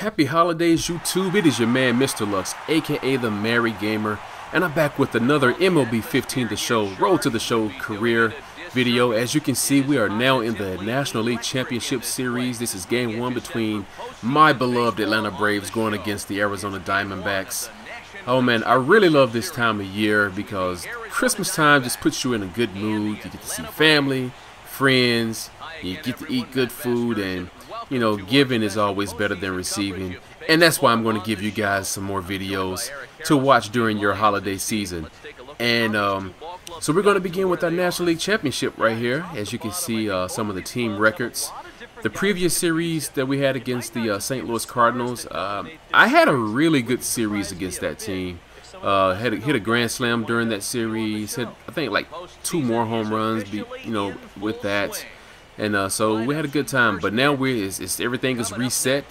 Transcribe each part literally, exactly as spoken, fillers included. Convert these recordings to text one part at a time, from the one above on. Happy holidays, YouTube. It is your man, Mister Lux, aka The Merry Gamer, and I'm back with another M L B fifteen The Show, Road to the Show career video. As you can see, we are now in the National League Championship Series. This is game one between my beloved Atlanta Braves going against the Arizona Diamondbacks. Oh man, I really love this time of year because Christmas time just puts you in a good mood. You get to see family, friends, you get to eat good food, and you know, giving is always better than receiving, and that's why I'm going to give you guys some more videos to watch during your holiday season. And um, so we're going to begin with our National League Championship right here. As you can see, uh, some of the team records. The previous series that we had against the uh, Saint Louis Cardinals, uh, I had a really good series against that team. Uh, had a, hit a grand slam during that series. Had, I think, like two more home runs. You know, with that. And uh, so we had a good time, but now we're, it's, it's, everything is reset.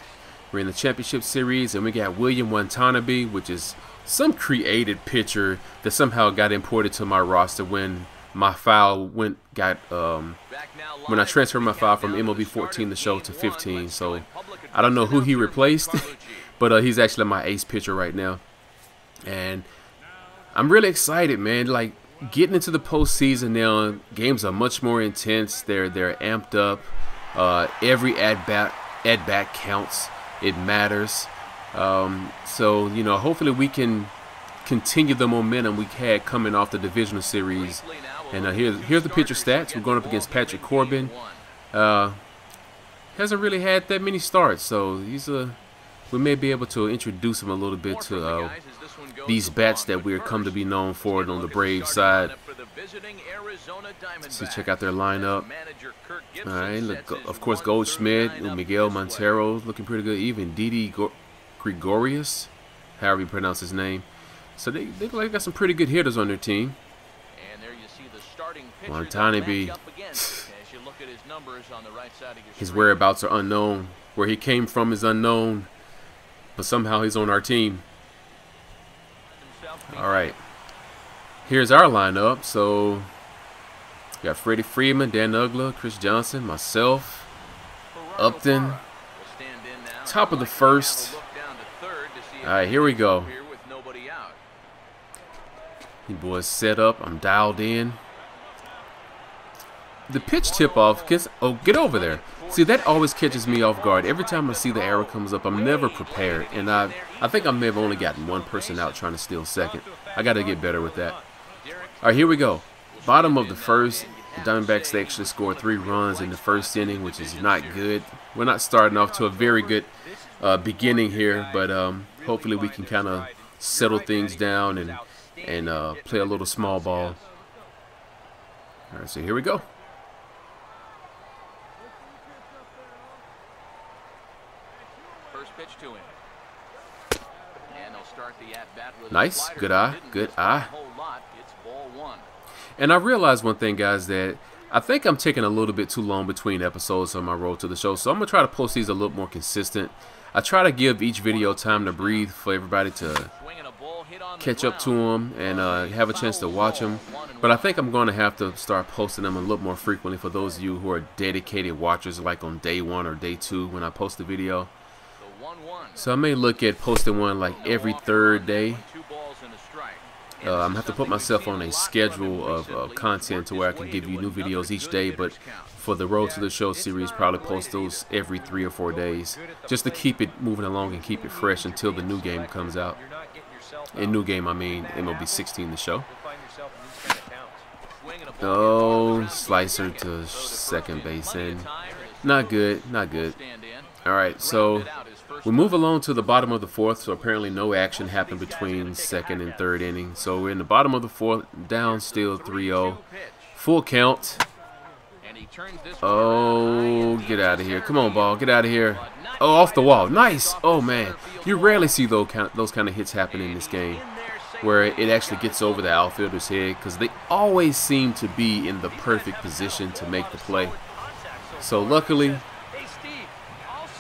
We're in the championship series, and we got William Wantanabe, which is some created pitcher that somehow got imported to my roster when my file went got um, when I transferred my file from M L B fourteen The Show to fifteen. So I don't know who he replaced, but uh, he's actually my ace pitcher right now, and I'm really excited, man. Like, getting into the postseason now, games are much more intense. They're they're amped up. Uh, every at bat at bat counts. It matters. Um, so you know, hopefully we can continue the momentum we had coming off the divisional series. And uh, here's here's the pitcher stats. We're going up against Patrick Corbin. Uh, hasn't really had that many starts, so he's a. We may be able to introduce him a little bit to uh, these bats that we're come to be known for on the Braves side. So check out their lineup. All right, look, of course, Goldschmidt, Miguel Montero, looking pretty good. Even Didi Gregorius, however you pronounce his name. So they they like got some pretty good hitters on their team. And there you see the starting pitcher. Montanabe. His whereabouts are unknown. Where he came from is unknown, but somehow he's on our team. All right, here's our lineup. So we got Freddie Freeman, Dan Uggla, Chris Johnson, myself, Upton. Top of the first. All right, here we go. You boys set up. I'm dialed in. The pitch tip-off, oh, get over there. See, that always catches me off guard. Every time I see the arrow comes up, I'm never prepared. And I I think I may have only gotten one person out trying to steal second. I got to get better with that. All right, here we go. Bottom of the first. The Diamondbacks, they actually scored three runs in the first inning, which is not good. We're not starting off to a very good uh, beginning here, but um, hopefully we can kind of settle things down and, and uh, play a little small ball. All right, so here we go. Pitch to him. And they'll start the at bat with nice, good eye, good eye. It's ball one. And I realized one thing, guys, that I think I'm taking a little bit too long between episodes on my Road to the Show, so I'm gonna try to post these a little more consistent. I try to give each video time to breathe for everybody to catch up to them and uh, have a chance to watch them. But I think I'm going to have to start posting them a little more frequently for those of you who are dedicated watchers, like on day one or day two when I post the video. So I may look at posting one like every third day. Uh, I'm going to have to put myself on a schedule of, of content to where I can give you new videos each day. But for the Road to the Show series, probably post those every three or four days just to keep it moving along and keep it fresh until the new game comes out. In new game, I mean M L B sixteen The Show. Oh, slicer to second base in. Not good, not good. All right, so we move along to the bottom of the fourth. So apparently no action happened between second and third inning. So we're in the bottom of the fourth, down still three oh. Full count. Oh, get out of here. Come on, ball. Get out of here. Oh, off the wall. Nice. Oh, man. You rarely see those kind of hits happen in this game where it actually gets over the outfielder's head because they always seem to be in the perfect position to make the play. So luckily,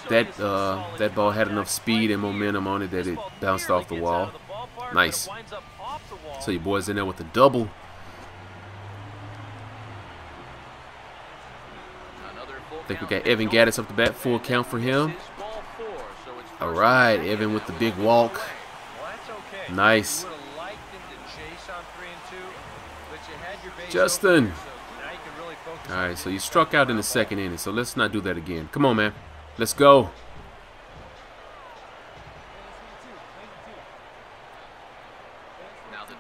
That uh, that ball had enough speed and momentum on it that it bounced off the wall. Nice. So your boy's in there with a double. I think we got Evan Gattis up the bat. Full count for him. All right, Evan with the big walk. Nice. Justin. All right, so you struck out in the second inning, so let's not do that again. Come on, man. Let's go.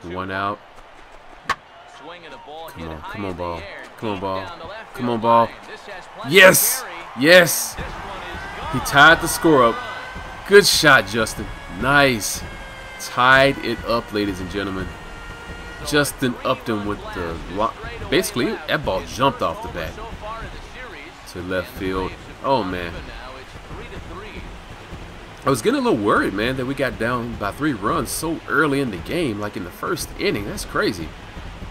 One out. Come on, come on, ball. Come on, ball. Come on, ball. Yes. Yes. He tied the score up. Good shot, Justin. Nice. Tied it up, ladies and gentlemen. Justin Upton with the lock. Basically, that ball jumped off the bat to left field. Oh, man. I was getting a little worried, man, that we got down by three runs so early in the game, like in the first inning. That's crazy.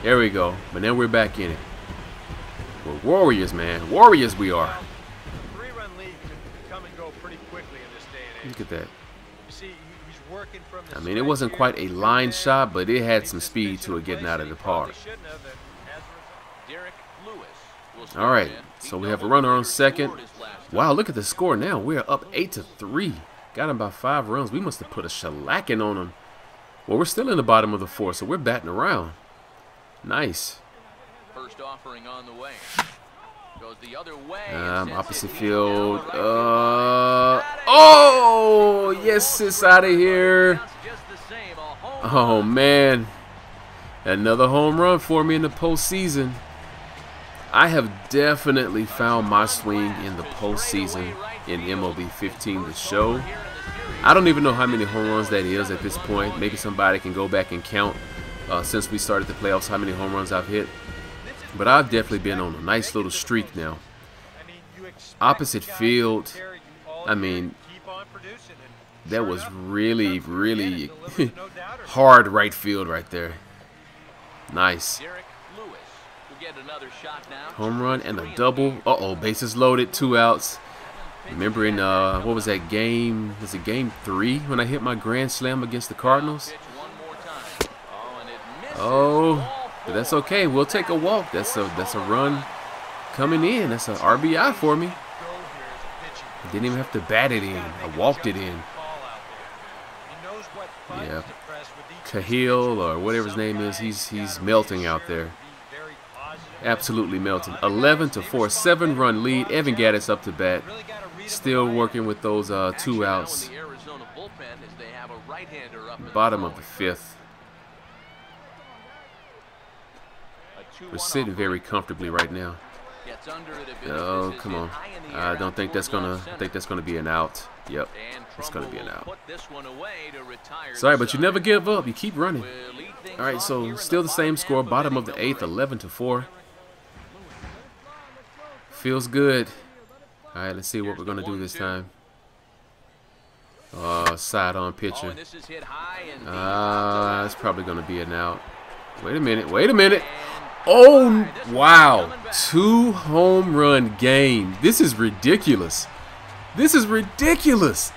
There we go. But now we're back in it. We're warriors, man. Warriors we are. Look at that. I mean, it wasn't quite a line shot, but it had some speed to it getting out of the park. All right, so we have a runner on second. Wow, look at the score now. We're up eight to three. Got him by five runs. We must have put a shellacking on him. Well, we're still in the bottom of the fourth, so we're batting around. Nice. First offering on the way. Goes the other way. Um, opposite field. Uh, oh, yes, it's out of here. Oh, man. Another home run for me in the postseason. I have definitely found my swing in the postseason in M L B fifteen The Show. I don't even know how many home runs that is at this point. Maybe somebody can go back and count uh, since we started the playoffs how many home runs I've hit. But I've definitely been on a nice little streak now. Opposite field, I mean, that was really, really hard right field right there. Nice. Home run and a double. Uh-oh, bases loaded, two outs. Remember in, uh, what was that game? Was it game three when I hit my grand slam against the Cardinals? Oh. But that's okay. We'll take a walk. That's a that's a run coming in. That's an R B I for me. I didn't even have to bat it in. I walked it in. Yeah, Cahill or whatever his name is, he's he's melting out there. Absolutely melting. eleven to four, seven-run lead. Evan Gattis up to bat. Still working with those uh, two outs. Bottom of the fifth. We're sitting very comfortably right now. Oh, come on! I don't think that's gonna. I think that's gonna be an out. Yep, it's gonna be an out. Sorry, but you never give up. You keep running. All right, so still the same score. Bottom of the eighth, eleven to four. Feels good. All right, let's see what we're gonna do this time. Oh, sidearm pitcher. Ah, uh, it's probably gonna be an out. Wait a minute. Wait a minute. Oh, wow. Two home run game. This is ridiculous. This is ridiculous.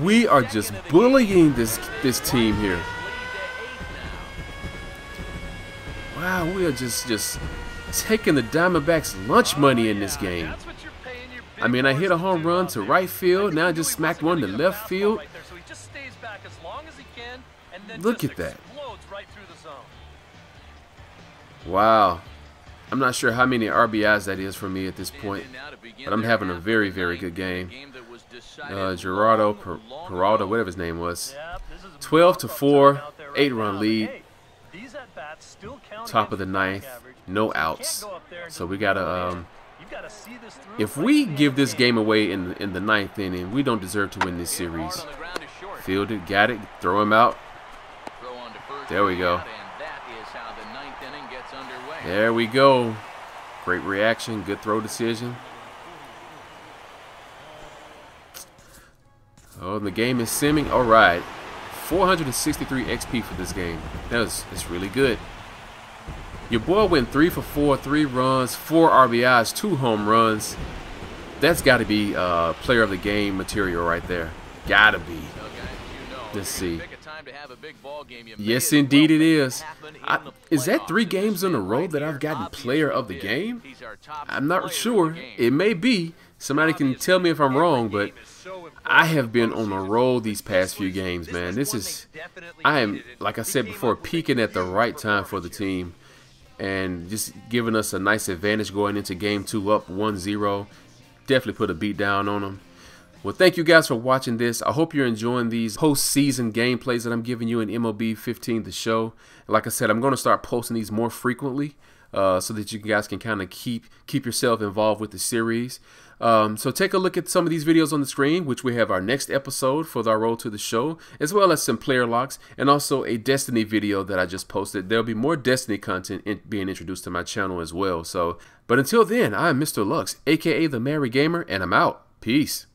We are just bullying this this team here. Wow, we are just just taking the Diamondbacks lunch money in this game. I mean, I hit a home run to right field. Now I just smacked one to left field. Look at that. Wow. I'm not sure how many R B Is that is for me at this point, but I'm having a very, very good game. Uh, Gerardo per Peralta, whatever his name was. twelve to four, eight-run lead. Top of the ninth, no outs. So we got to, um, if we give this game away in, in the ninth inning, we don't deserve to win this series. Fielded, got it, throw him out. There we go. There we go. Great reaction. Good throw decision. Oh, and the game is simming. All right. four hundred sixty-three X P for this game. That was, that's really good. Your boy went three for four, three runs, four R B Is, two home runs. That's got to be uh, player of the game material right there. Got to be. Let's see. Yes, indeed it is. I, is that three games in a row that I've gotten player of the game? I'm not sure. It may be, Somebody can tell me if I'm wrong, but I have been on a roll these past few games, man. This is, I am, like I said before, peaking at the right time for the team and just giving us a nice advantage going into game two up one zero. Definitely put a beat down on them. Well, thank you guys for watching this. I hope you're enjoying these postseason gameplays that I'm giving you in M L B fifteen The Show. Like I said, I'm going to start posting these more frequently uh, so that you guys can kind of keep keep yourself involved with the series. Um, so take a look at some of these videos on the screen, which we have our next episode for our Road to the Show, as well as some player locks and also a Destiny video that I just posted. There'll be more Destiny content in, being introduced to my channel as well. So, but until then, I'm Mister Lux, aka The Merry Gamer, and I'm out. Peace.